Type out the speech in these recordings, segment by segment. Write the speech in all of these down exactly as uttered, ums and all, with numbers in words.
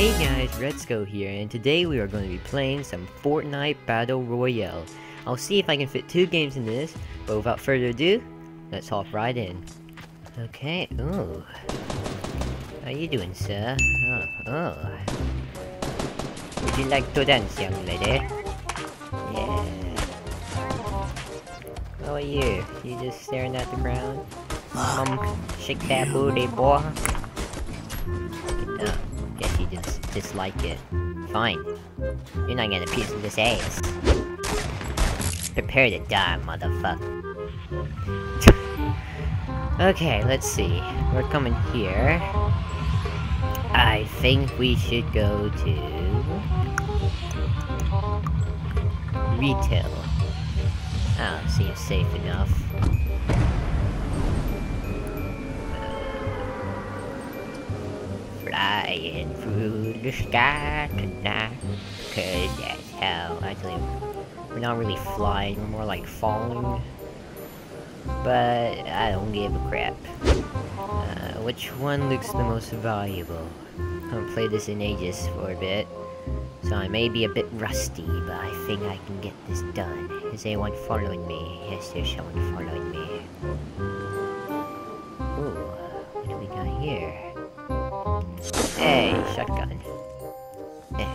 Hey guys, Retzko here, and today we are going to be playing some Fortnite Battle Royale. I'll see if I can fit two games in this, but without further ado, let's hop right in. Okay, ooh. How you doing, sir? Oh, oh. Would you like to dance, young lady? Yeah. How are you? You just staring at the ground? Um, shake that booty, boy. Dislike it. Fine. You're not getting a piece of this ass. Prepare to die, motherfucker. Okay, let's see. We're coming here. I think we should go to Retail. Oh, seems safe enough. Flying through the sky tonight, cause that's how, actually, we're not really flying, we're more like falling, but I don't give a crap. Uh, which one looks the most valuable? I haven't played this in ages for a bit, so I may be a bit rusty, but I think I can get this done. Is anyone following me? Yes, there's someone following me. Ooh, what do we got here? Hey, shotgun. Eh.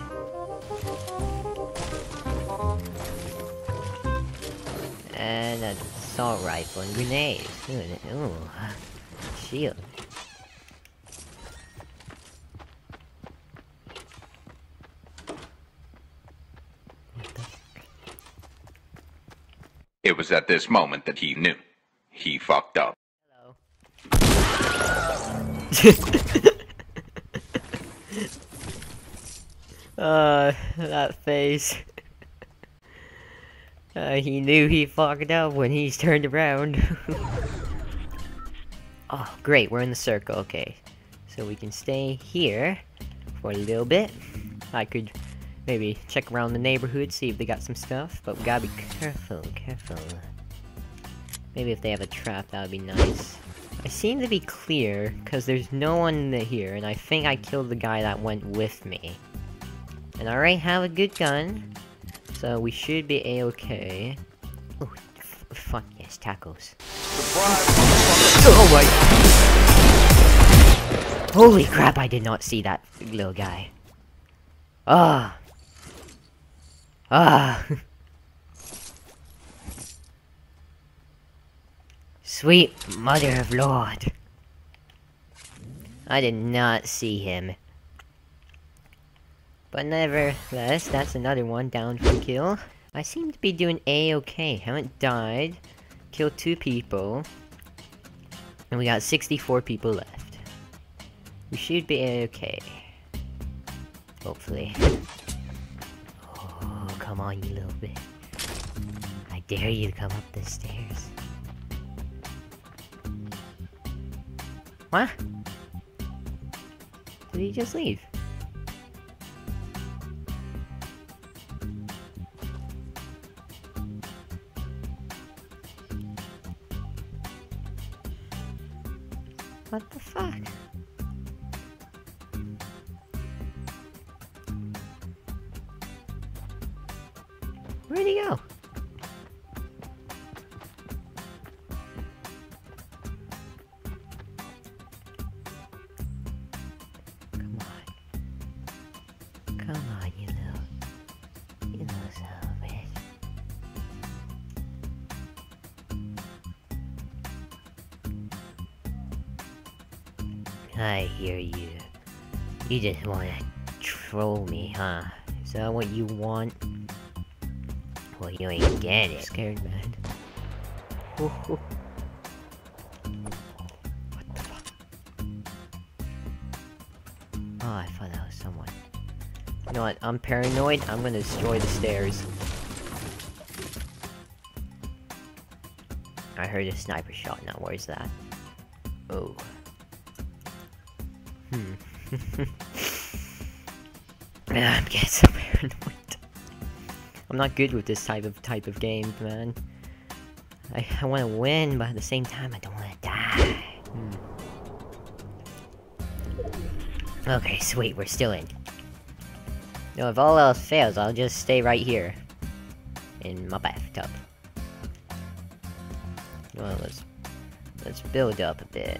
And an assault rifle and grenades. Ooh, ooh. Shield. It was at this moment that he knew. He fucked up. Hello. Uh, that face. uh, he knew he fucked up when he's turned around. Oh, great, we're in the circle, okay. So we can stay here for a little bit. I could maybe check around the neighborhood, see if they got some stuff, but we gotta be careful, careful. Maybe if they have a trap, that would be nice. I seem to be clear, because there's no one here, and I think I killed the guy that went with me. And I already have a good gun, so we should be a-okay. Oh, f fuck yes, tacos. Surprise! Oh my! Holy crap, I did not see that little guy. Ah! Ah! Sweet mother of Lord. I did not see him. But nevertheless, that's another one down for kill. I seem to be doing a-okay. Haven't died. Killed two people. And we got sixty-four people left. We should be a-okay. Hopefully. Oh, come on you little bit. I dare you to come up the stairs. What? Did he just leave? What the fuck? Where'd he go? I hear you. You just want to troll me, huh? Is that what you want? Well, you ain't get it. I'm scared, man. Ooh, ooh. What the fuck? Oh, I thought that was someone. You know what? I'm paranoid. I'm gonna destroy the stairs. I heard a sniper shot. Now, where's that? Oh. Hmm. I'm getting so paranoid. I'm not good with this type of type of game, man. I, I want to win, but at the same time, I don't want to die. Hmm. Okay, sweet, we're still in. No, if all else fails, I'll just stay right here. In my bathtub. Well, let's... Let's build up a bit.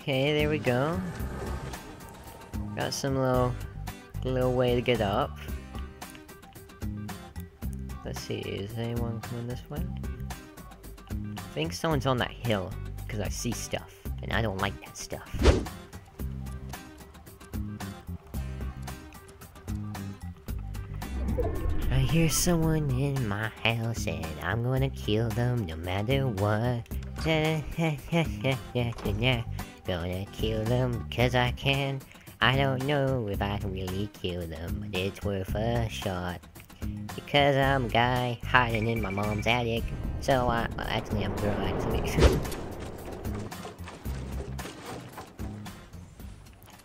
Okay, there we go. Got some little, little way to get up. Let's see, is anyone coming this way? I think someone's on that hill, because I see stuff, and I don't like that stuff. I hear someone in my house, and I'm gonna kill them no matter what. Gonna kill them because I can. I don't know if I can really kill them, but it's worth a shot. Because I'm a guy hiding in my mom's attic. So I, well, actually I'm a girl actually.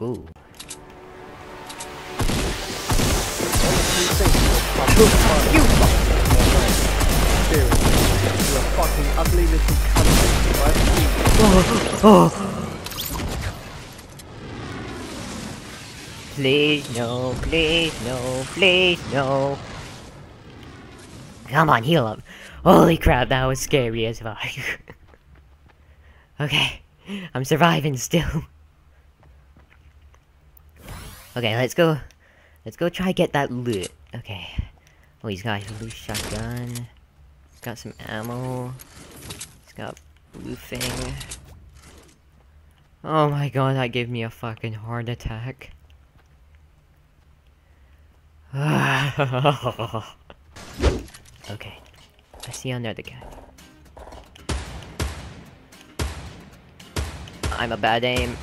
Ooh. You're a fucking ugly little cunt. Oh. Please no, please no, please no. Come on, heal up. Holy crap, that was scary as fuck. Okay, I'm surviving still. Okay, let's go. Let's go try get that loot. Okay. Oh, he's got a blue shotgun. He's got some ammo. He's got blue thing. Oh my god, that gave me a fucking heart attack. Okay, I see another guy. I'm a bad aim.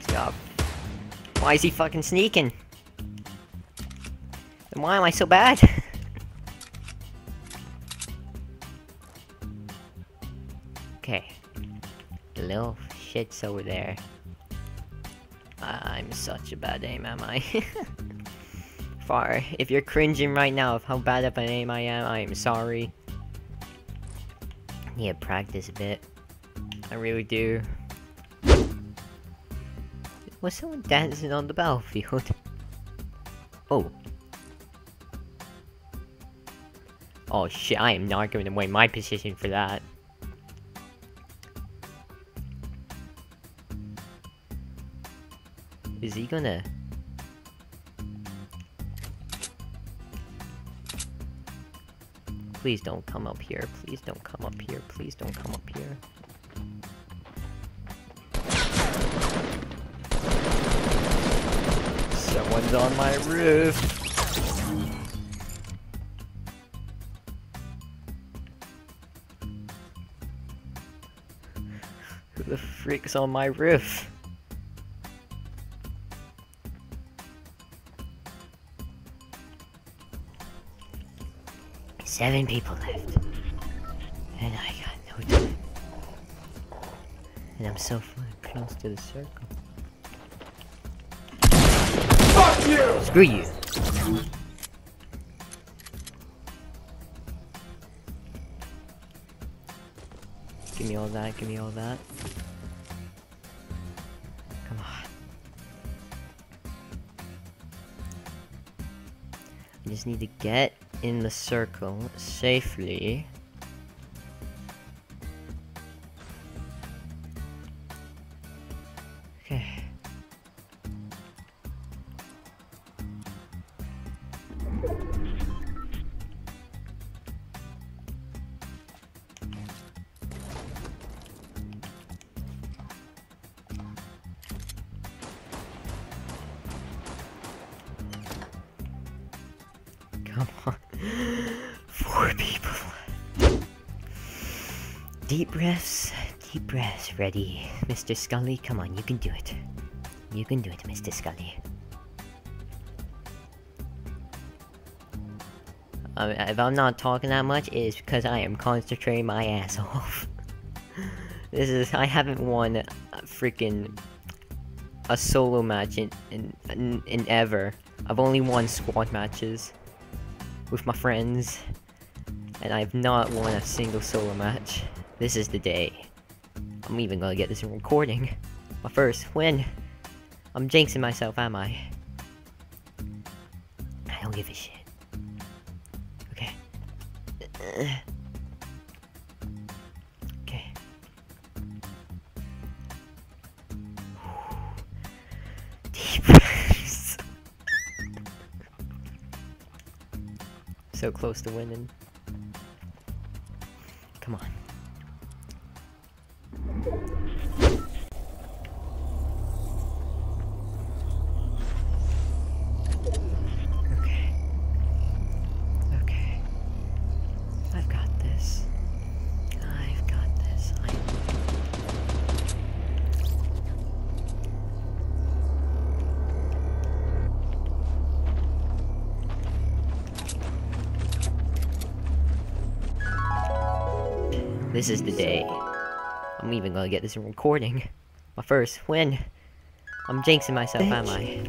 Stop. Why is he fucking sneaking? And why am I so bad? Okay. The little shit's over there. I'm such a bad aim, am I? Far, if you're cringing right now of how bad of an aim I am, I am sorry. I need to practice a bit. I really do. Was someone dancing on the battlefield? Oh. Oh shit, I am not giving away my position for that. Is he gonna... Please don't come up here, please don't come up here, please don't come up here. Someone's on my roof! Who the frick's on my roof? Seven people left, and I got no time, and I'm so far close to the circle. Fuck you! Screw you! Give me all that, give me all that. Come on. I just need to get in the circle safely. Okay. Come on. Four people. Deep breaths, deep breaths, ready. Mister Scully, come on, you can do it. You can do it, Mister Scully. Um, if I'm not talking that much, it is because I am concentrating my ass off. This is, I haven't won a freaking a solo match in, in, in ever. I've only won squad matches with my friends, and I've not won a single solo match. This is the day. I'm even gonna get this in recording. My first win. I'm jinxing myself, am I? I don't give a shit. Okay. Okay. Deep breaths. So close to winning. Come on. This is the day. I'm even gonna get this in recording. My first win. I'm jinxing myself, Thank am I? You.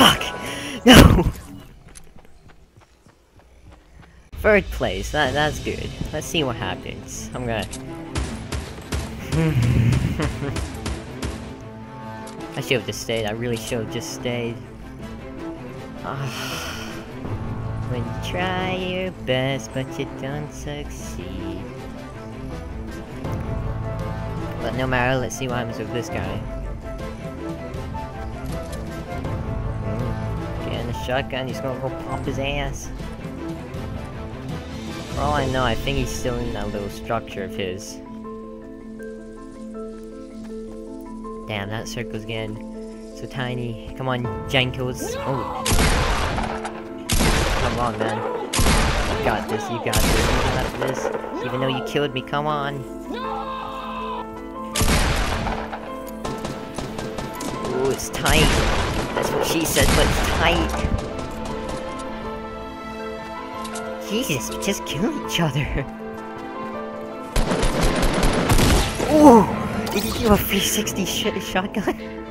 Fuck! No! Third place, that, that's good. Let's see what happens. I'm gonna... I should've just stayed, I really should've just stayed. When you try your best, but you don't succeed. But no matter, let's see what happens with this guy. Getting the shotgun, he's gonna go pop his ass. For all I know, I think he's still in that little structure of his. Damn, that circle's getting so tiny. Come on, Jenkos. Oh. Come on, man. You got this, you got this, you got this. Even though you killed me, come on. Ooh, it's tight. That's what she says, but it's tight. Jesus, we just killed each other. Ooh! Did you do a three sixty sh shotgun?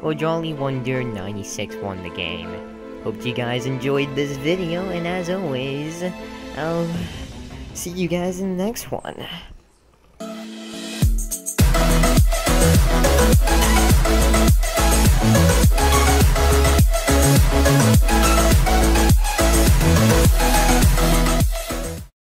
Well, Jolly Wonder ninety-six won the game. Hope you guys enjoyed this video, and as always, I'll see you guys in the next one.